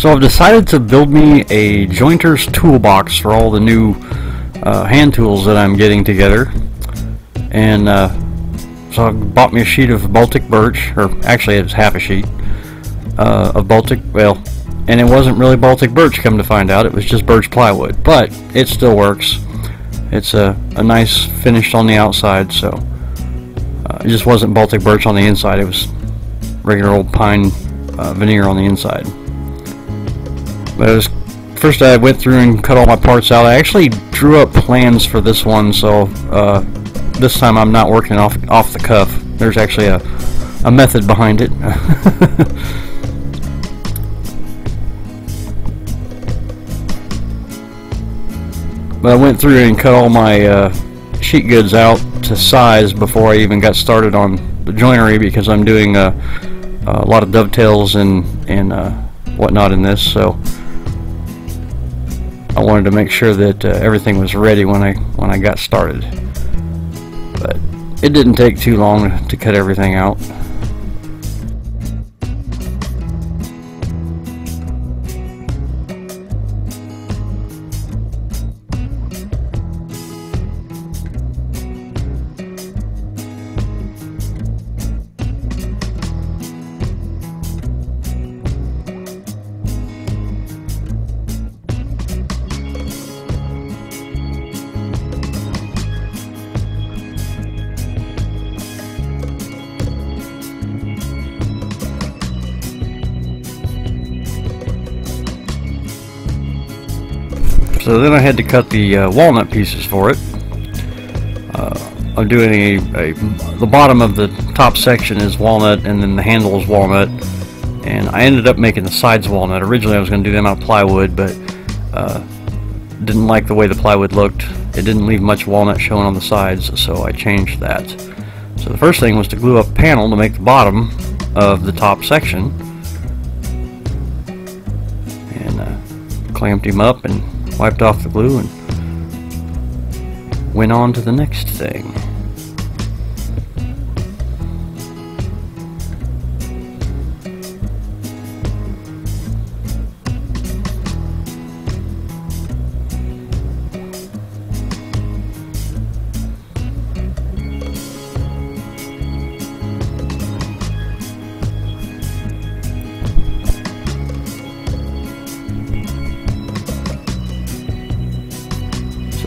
So I've decided to build me a jointer's toolbox for all the new hand tools that I'm getting together. And so I bought me a sheet of Baltic birch, or actually it's half a sheet of Baltic, well, and it wasn't really Baltic birch come to find out, it was just birch plywood, but it still works. It's a nice finish on the outside, so it just wasn't Baltic birch on the inside, it was regular old pine veneer on the inside. But it was, first I went through and cut all my parts out. I actually drew up plans for this one, so this time I'm not working off the cuff. There's actually a method behind it. But I went through and cut all my sheet goods out to size before I even got started on the joinery, because I'm doing a lot of dovetails and whatnot in this, so I wanted to make sure that everything was ready when I got started. But it didn't take too long to cut everything out. So then I had to cut the walnut pieces for it. I'm doing the bottom of the top section is walnut, and then the handle is walnut, and I ended up making the sides walnut. Originally I was going to do them out of plywood, but didn't like the way the plywood looked. It didn't leave much walnut showing on the sides, so I changed that. So the first thing was to glue up a panel to make the bottom of the top section, and clamped him up and wiped off the glue and went on to the next thing.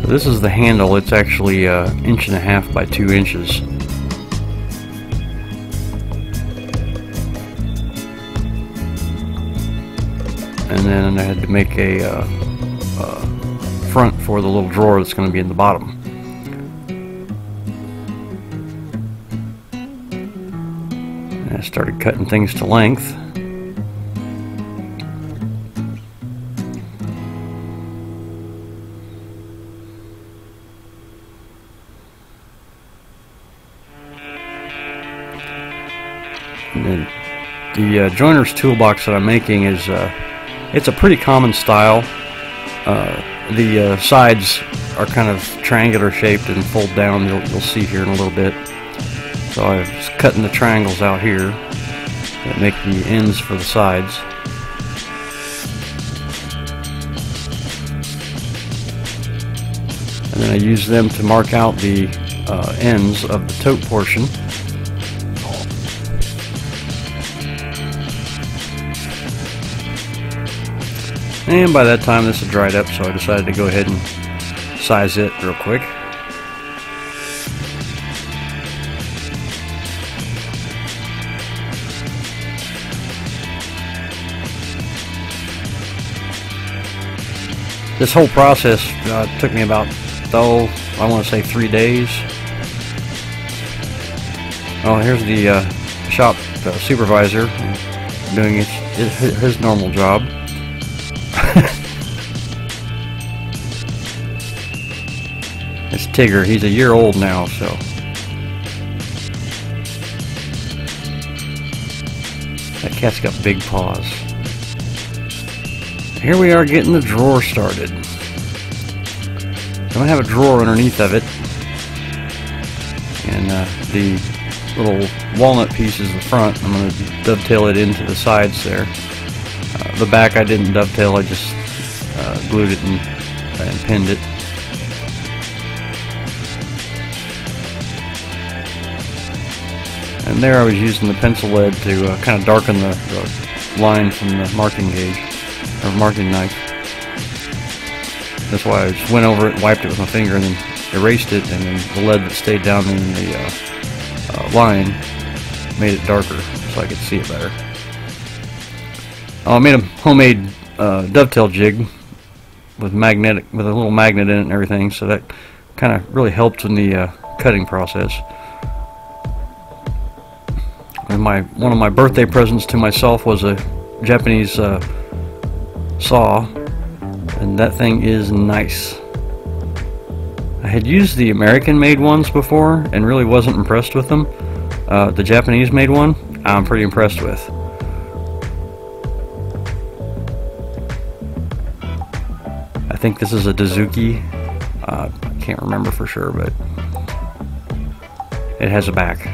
This is the handle. It's actually 1.5 by 2 inches. And then I had to make a front for the little drawer that's going to be in the bottom. And I started cutting things to length. And the joiner's toolbox that I'm making is it's a pretty common style. The sides are kind of triangular shaped and fold down. You'll see here in a little bit. So I was cutting the triangles out here that make the ends for the sides. And then I use them to mark out the ends of the tote portion. And by that time this had dried up, so I decided to go ahead and size it real quick. This whole process took me about, I want to say 3 days. Oh, here's the shop supervisor doing his normal job. It's Tigger. He's a year old now, so. That cat's got big paws. Here we are getting the drawer started. I'm going to have a drawer underneath of it. And the little walnut piece is the front. I'm going to dovetail it into the sides there. The back I didn't dovetail, I just glued it and pinned it. And there I was using the pencil lead to kind of darken the line from the marking gauge, or marking knife. That's why I just went over it and wiped it with my finger and then erased it, and then the lead that stayed down in the line made it darker so I could see it better. I made a homemade dovetail jig with a little magnet in it and everything, so that kind of really helped in the cutting process. And one of my birthday presents to myself was a Japanese saw, and that thing is nice. I had used the American-made ones before and really wasn't impressed with them. The Japanese-made one, I'm pretty impressed with. I think this is a Dazuki. Can't remember for sure, but it has a back.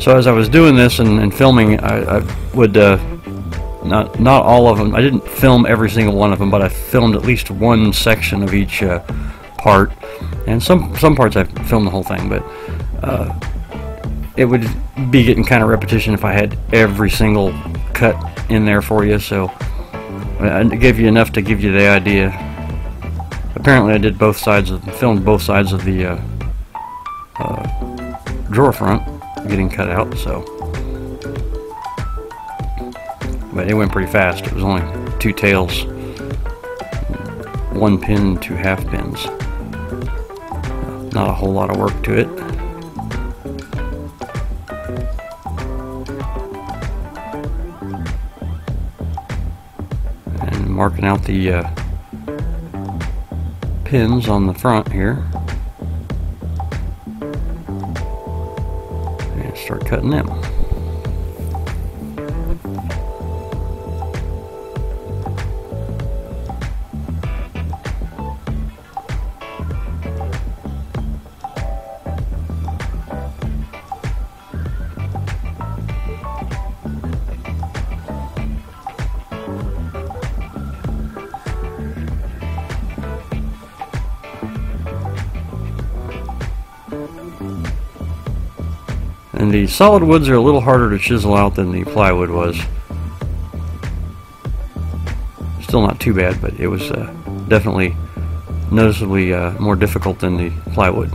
So as I was doing this and filming, I would, not all of them, I didn't film every single one of them, but I filmed at least one section of each part, and some parts I filmed the whole thing, but it would be getting kind of repetition if I had every single cut in there for you, so I gave you enough to give you the idea. Apparently I did both sides of, filmed both sides of the drawer front. Getting cut out, so, but it went pretty fast. It was only two tails, one pin, two half pins, not a whole lot of work to it. And marking out the pins on the front here. Start cutting them. And the solid woods are a little harder to chisel out than the plywood was. Still not too bad, but it was definitely noticeably more difficult than the plywood.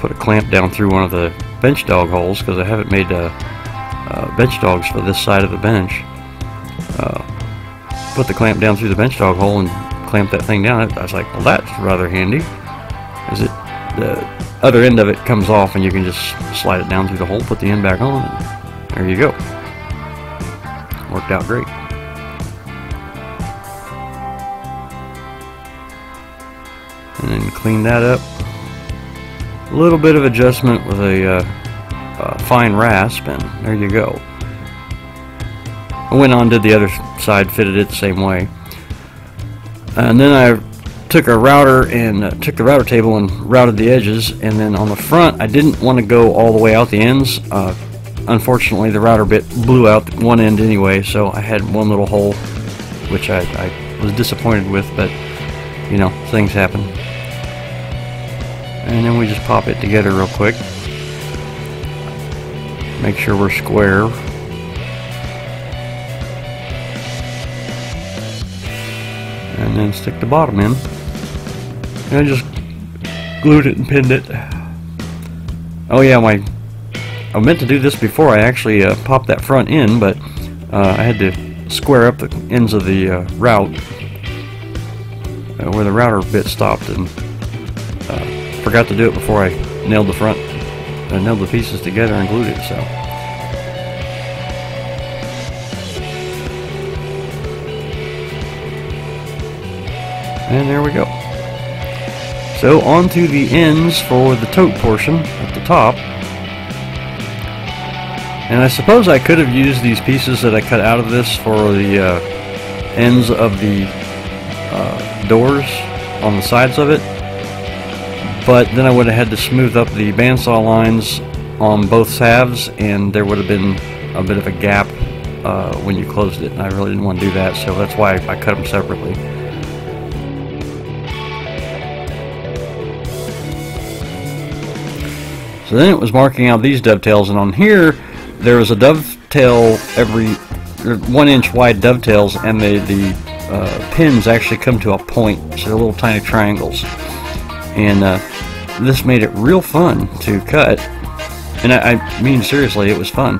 Put a clamp down through one of the bench dog holes because I haven't made bench dogs for this side of the bench. Put the clamp down through the bench dog hole and clamp that thing down. I was like, well, that's rather handy, as it, the other end of it comes off and you can just slide it down through the hole, put the end back on, and there you go. Worked out great. And then clean that up. A little bit of adjustment with a fine rasp, and there you go. I went on, did the other side, fitted it the same way. And then I took a router and took the router table and routed the edges, and then on the front I didn't want to go all the way out the ends. Unfortunately the router bit blew out one end anyway, so I had one little hole, which I was disappointed with, but you know, things happen. And then we just pop it together real quick. Make sure we're square. And then stick the bottom in. And I just glued it and pinned it. Oh yeah, I meant to do this before I actually popped that front in, but I had to square up the ends of the route where the router bit stopped, and forgot to do it before I nailed the front. I nailed the pieces together and glued it. So. And there we go. So on to the ends for the tote portion at the top. And I suppose I could have used these pieces that I cut out of this for the ends of the doors on the sides of it. But then I would have had to smooth up the bandsaw lines on both halves, and there would have been a bit of a gap when you closed it. And I really didn't want to do that, so that's why I cut them separately. So then it was marking out these dovetails, and on here there was a dovetail every 1 inch wide dovetails, and the pins actually come to a point, so they're little tiny triangles, and this made it real fun to cut, and I mean seriously, it was fun.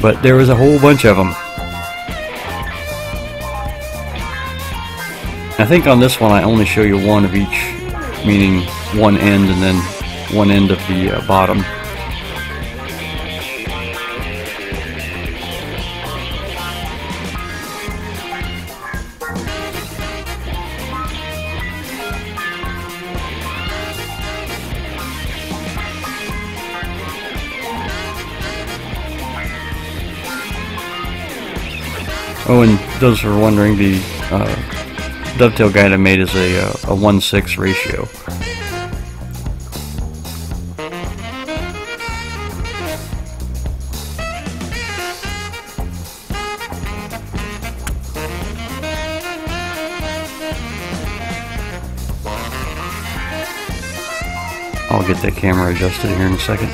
But there was a whole bunch of them. I think on this one I only show you one of each, meaning one end and then one end of the bottom. Oh, and those who are wondering, the dovetail guide I made is a 1/6 ratio. I'll get that camera adjusted here in a second.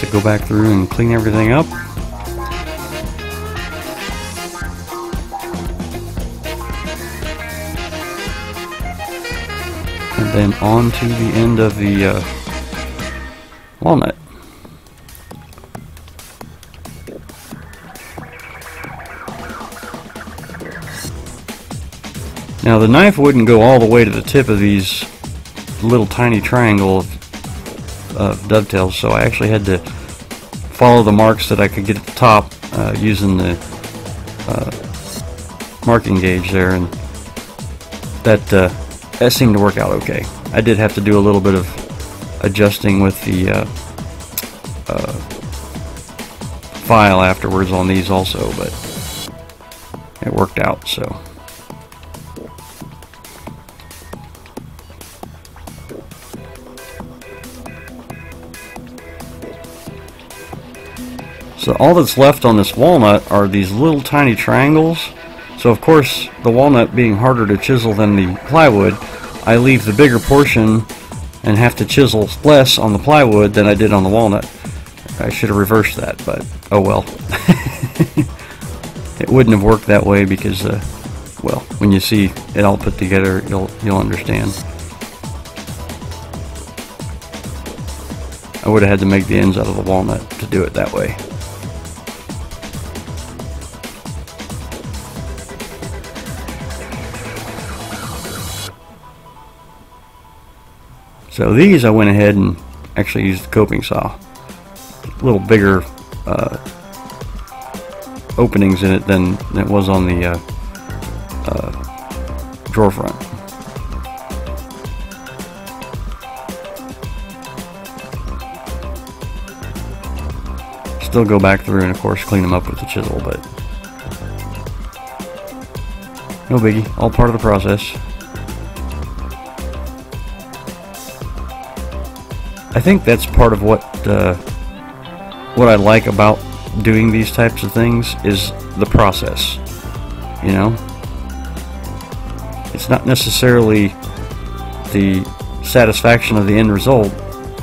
To go back through and clean everything up. And then on to the end of the walnut. Now the knife wouldn't go all the way to the tip of these little tiny triangles of dovetails, so I actually had to follow the marks that I could get at the top using the marking gauge there, and that seemed to work out okay. I did have to do a little bit of adjusting with the file afterwards on these also, but it worked out. So all that's left on this walnut are these little tiny triangles. So of course, the walnut being harder to chisel than the plywood, I leave the bigger portion and have to chisel less on the plywood than I did on the walnut. I should have reversed that, but oh well. It wouldn't have worked that way because, well, when you see it all put together, you'll understand. I would have had to make the ends out of the walnut to do it that way. So these I went ahead and actually used the coping saw. A little bigger openings in it than it was on the drawer front. Still go back through and of course clean them up with the chisel, but no biggie, all part of the process. I think that's part of what I like about doing these types of things is the process. You know, it's not necessarily the satisfaction of the end result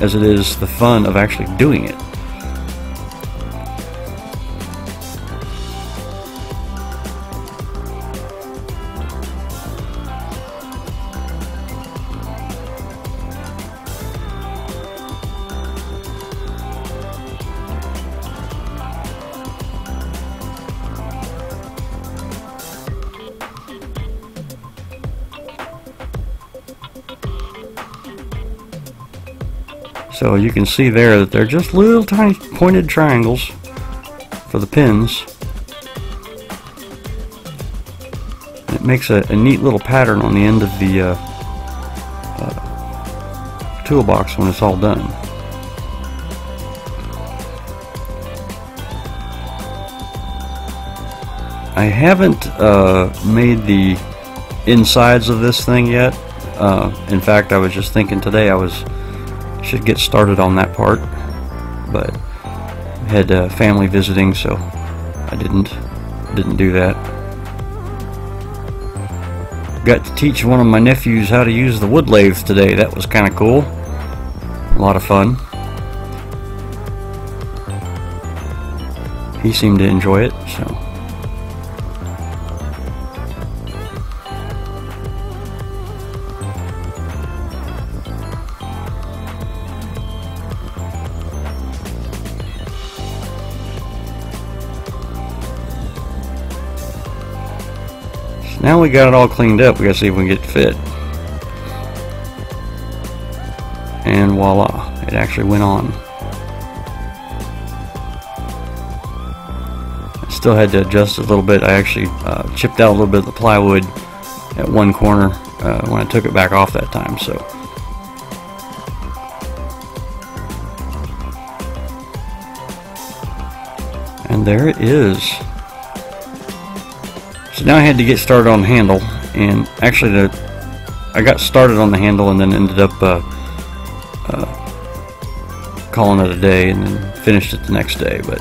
as it is the fun of actually doing it. So you can see there that they're just little tiny pointed triangles for the pins. It makes a neat little pattern on the end of the toolbox when it's all done. I haven't made the insides of this thing yet. In fact, I was just thinking today should get started on that part, but I had family visiting, so I didn't do that. Got to teach one of my nephews how to use the wood lathe today. That was kind of cool. A lot of fun. He seemed to enjoy it, so. Now we got it all cleaned up, we gotta see if we can get it fit. And voila, it actually went on. I still had to adjust it a little bit. I actually chipped out a little bit of the plywood at one corner when I took it back off that time, so. And there it is. So now I had to get started on the handle, and actually I got started on the handle and then ended up calling it a day and then finished it the next day. But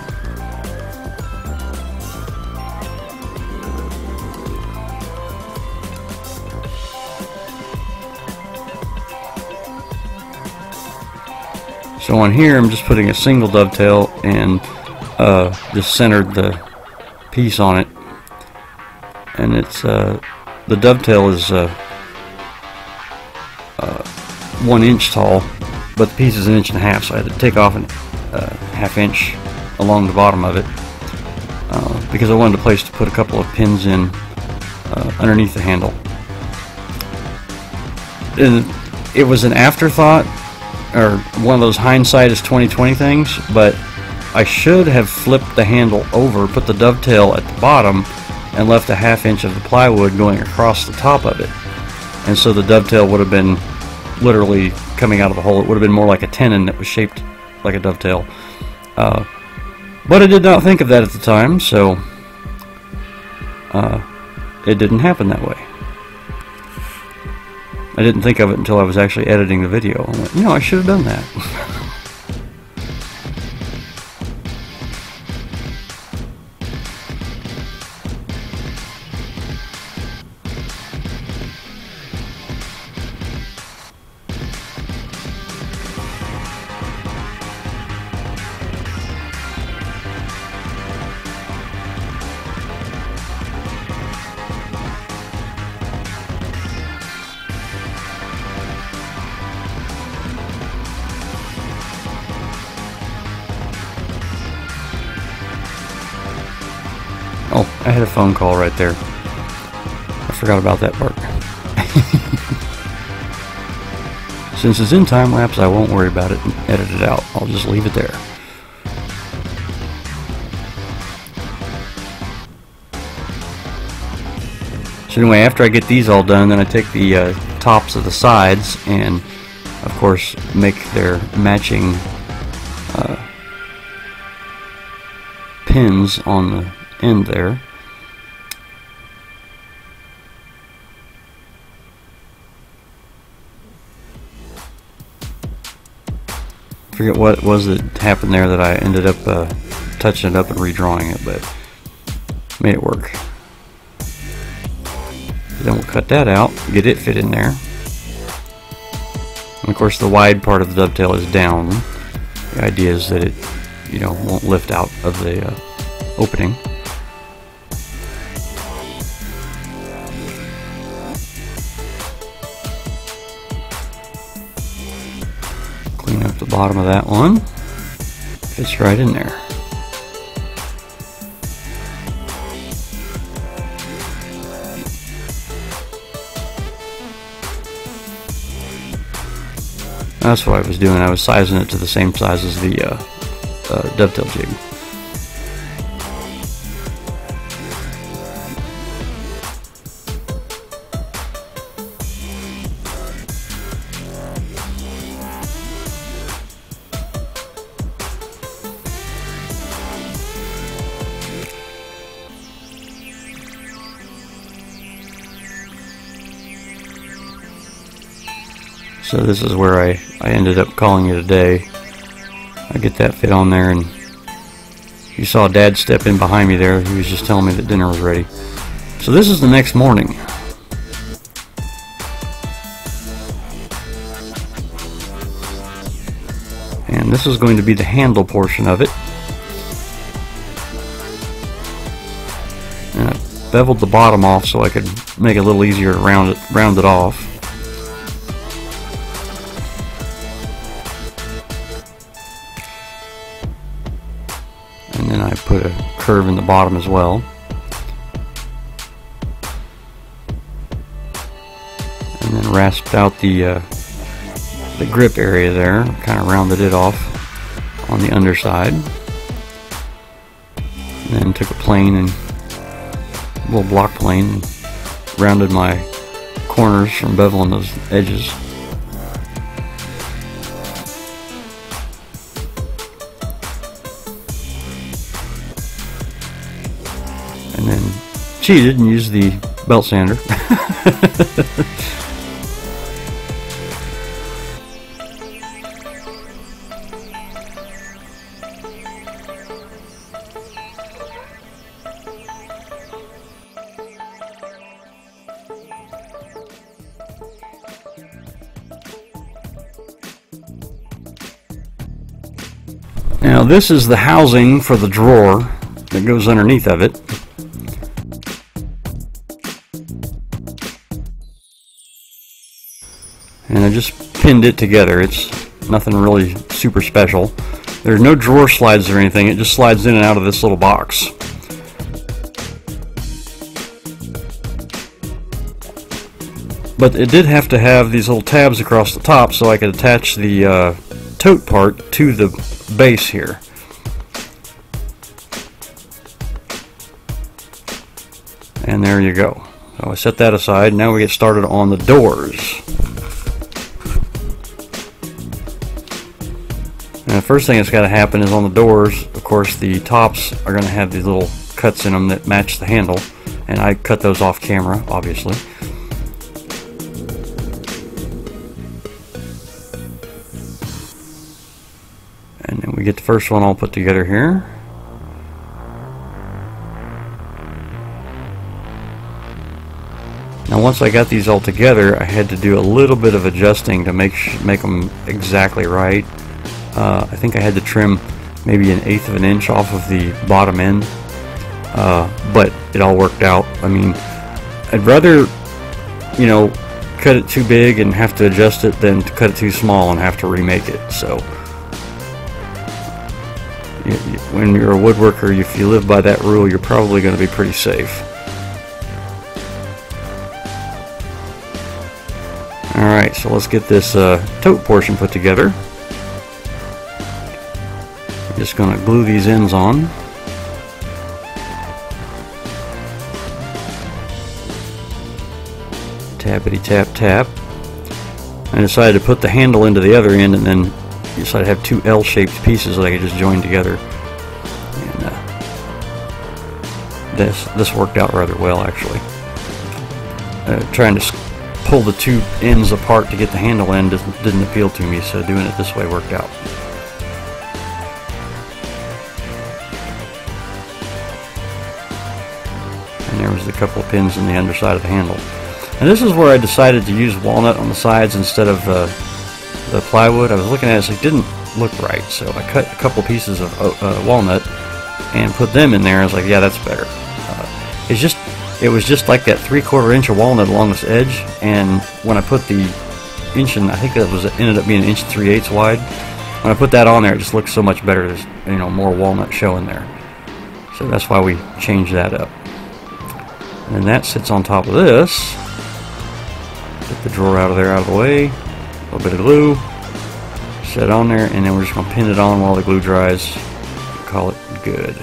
so on here I'm just putting a single dovetail and just centered the piece on it. And it's the dovetail is 1 inch tall, but the piece is 1.5 inches, so I had to take off 1/2 inch along the bottom of it because I wanted a place to put a couple of pins in underneath the handle. And it was an afterthought, or one of those hindsight is 20/20 things, but I should have flipped the handle over, put the dovetail at the bottom, and left 1/2 inch of the plywood going across the top of it. And so the dovetail would have been literally coming out of the hole. It would have been more like a tenon that was shaped like a dovetail. But I did not think of that at the time, so it didn't happen that way. I didn't think of it until I was actually editing the video. I went, you know, I should have done that. Oh, I had a phone call right there. I forgot about that part. Since it's in time lapse, I won't worry about it and edit it out. I'll just leave it there. So anyway, after I get these all done, then I take the tops of the sides and, of course, make their matching pins on the end there. I forget what it was that happened there that I ended up touching it up and redrawing it, but made it work. Then we'll cut that out, get it fit in there. And of course the wide part of the dovetail is down. The idea is that it, you know, won't lift out of the opening. Bottom of that one fits right in there. That's what I was doing. I was sizing it to the same size as the dovetail jig. So this is where I ended up calling it a day. I get that fit on there, and you saw Dad step in behind me there. He was just telling me that dinner was ready. So this is the next morning. And this is going to be the handle portion of it. And I beveled the bottom off so I could make it a little easier to round it off. I put a curve in the bottom as well, and then rasped out the grip area there, kind of rounded it off on the underside, and then took a plane and a little block plane and rounded my corners from beveling those edges. And then cheated and used the belt sander. Now this is the housing for the drawer that goes underneath of it. And I just pinned it together. It's nothing really super special. There's no drawer slides or anything. It just slides in and out of this little box. But it did have to have these little tabs across the top so I could attach the tote part to the base here. And there you go. So I set that aside. Now we get started on the doors. And the first thing that's got to happen is on the doors, of course, the tops are going to have these little cuts in them that match the handle, and I cut those off camera, obviously. And then we get the first one all put together here. Now once I got these all together, I had to do a little bit of adjusting to make them exactly right. I think I had to trim maybe an 1/8 of an inch off of the bottom end, but it all worked out. I mean, I'd rather, you know, cut it too big and have to adjust it than to cut it too small and have to remake it. So when you're a woodworker, if you live by that rule, you're probably going to be pretty safe. Alright, so let's get this tote portion put together. Just going to glue these ends on. Tappity tap tap. I decided to put the handle into the other end, and then decided to have two L-shaped pieces that I could just join together. And this worked out rather well, actually. Trying to pull the two ends apart to get the handle in didn't appeal to me, so doing it this way worked out. A couple of pins in the underside of the handle. And this is where I decided to use walnut on the sides instead of the plywood. I was looking at it, so it didn't look right, so I cut a couple pieces of walnut and put them in there. I was like, yeah, that's better. It was just like that 3/4 inch of walnut along this edge, and when I put the inch in, I think that was ended up being 1 3/8 inches wide. When I put that on there, it just looks so much better. There's, you know, more walnut showing there, so that's why we changed that up. And that sits on top of this. Get the drawer out of there, out of the way. A little bit of glue. set on there, and then we're just going to pin it on while the glue dries. Call it good.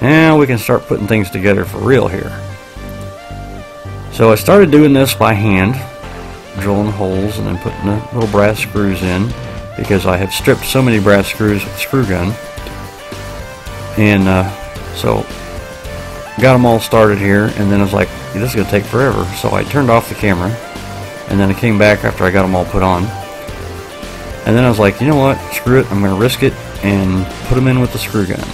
Now we can start putting things together for real here. So I started doing this by hand, drilling holes and then putting the little brass screws in, because I have stripped so many brass screws with the screw gun. And so got them all started here, and then I was like, this is going to take forever. So I turned off the camera, and then I came back after I got them all put on. And then I was like, you know what, screw it, I'm going to risk it and put them in with the screw gun.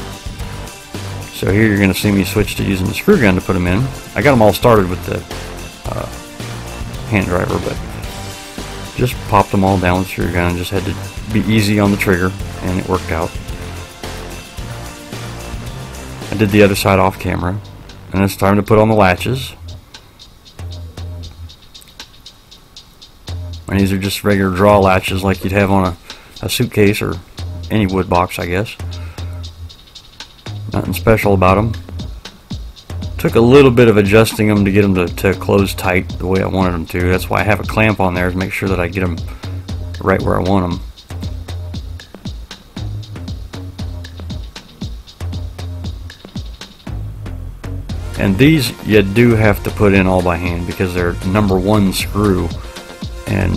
So here you're going to see me switch to using the screw gun to put them in. I got them all started with the hand driver, but just popped them all down with the screw gun. Just had to be easy on the trigger, and it worked out. I did the other side off camera, and it's time to put on the latches. And these are just regular draw latches like you'd have on a suitcase or any wood box, I guess. Nothing special about them. Took a little bit of adjusting them to get them to close tight the way I wanted them to. That's why I have a clamp on there, to make sure that I get them right where I want them. And these you do have to put in all by hand, because they're #1 screw, and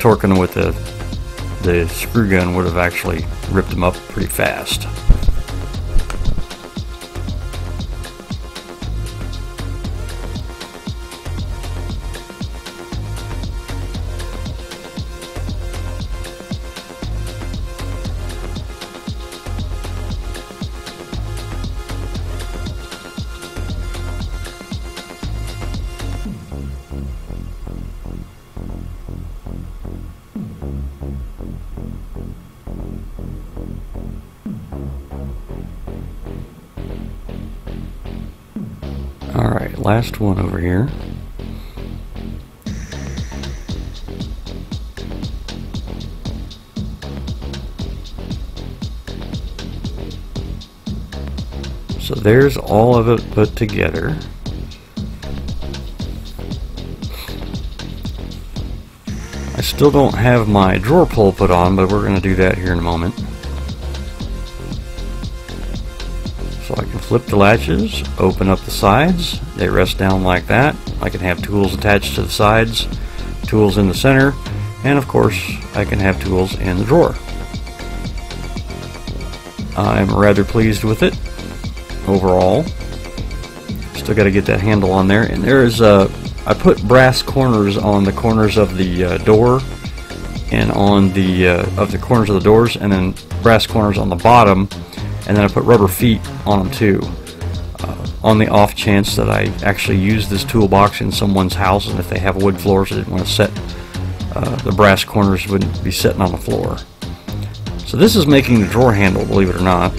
torquing them with the screw gun would have actually ripped them up pretty fast. Alright, last one over here. So there's all of it put together. I still don't have my drawer pull put on, but we're going to do that here in a moment. So I can flip the latches, open up the sides, they rest down like that. I can have tools attached to the sides, tools in the center, and of course I can have tools in the drawer. I'm rather pleased with it overall. Still got to get that handle on there, and there is a I put brass corners on the corners of the door, and on the of the corners of the doors, and then brass corners on the bottom, and then I put rubber feet on them too. On the off chance that I actually use this toolbox in someone's house, and if they have wood floors, I didn't want to set the brass corners wouldn't be sitting on the floor. So this is making the drawer handle, believe it or not.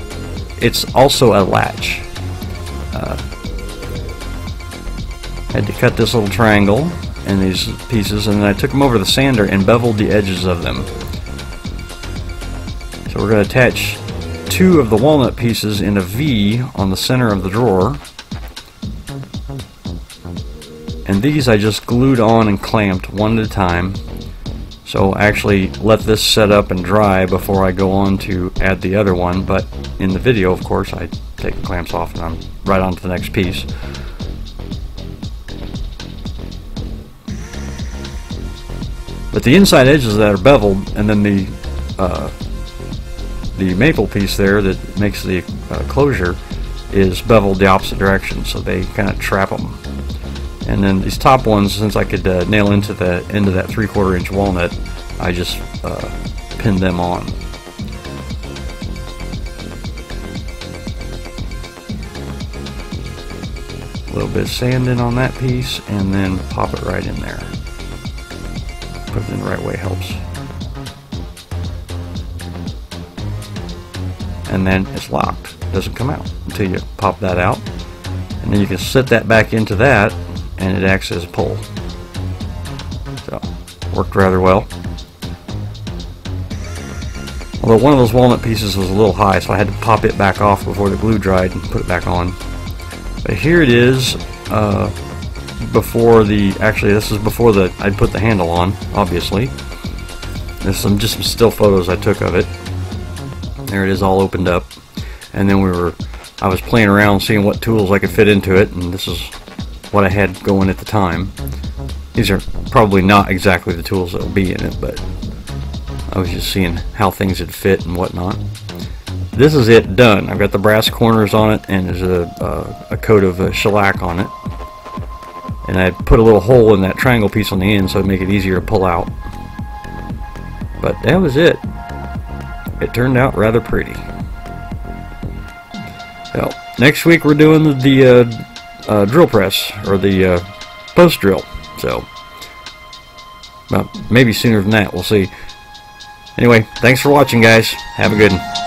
It's also a latch. Had to cut this little triangle and these pieces, and then I took them over to the sander and beveled the edges of them. So we're going to attach 2 of the walnut pieces in a V on the center of the drawer, and these I just glued on and clamped one at a time. So I actually let this set up and dry before I go on to add the other one, but in the video, of course, I take the clamps off and I'm right on to the next piece. But the inside edges of that are beveled, and then the maple piece there that makes the closure is beveled the opposite direction, so they kind of trap them. And then these top ones, since I could nail into the end of that 3/4 inch walnut, I just pinned them on. A little bit of sand in on that piece, and then pop it right in there. Put it in the right way helps. And then it's locked. It doesn't come out until you pop that out. And then you can sit that back into that, and it acts as a pull. So, worked rather well. Although one of those walnut pieces was a little high, so I had to pop it back off before the glue dried and put it back on. But here it is, before the, actually this is before the, I put the handle on, obviously. There's some, just some still photos I took of it. There it is, all opened up. And then I was playing around seeing what tools I could fit into it, and this is what I had going at the time. These are probably not exactly the tools that will be in it, but I was just seeing how things would fit and whatnot. This is it done. I've got the brass corners on it, and there's a coat of shellac on it. And I put a little hole in that triangle piece on the end so it'd make it easier to pull out. But that was it. It turned out rather pretty. Well, next week we're doing the drill press, or the post drill. So, well, maybe sooner than that, we'll see. Anyway, thanks for watching, guys. Have a good one.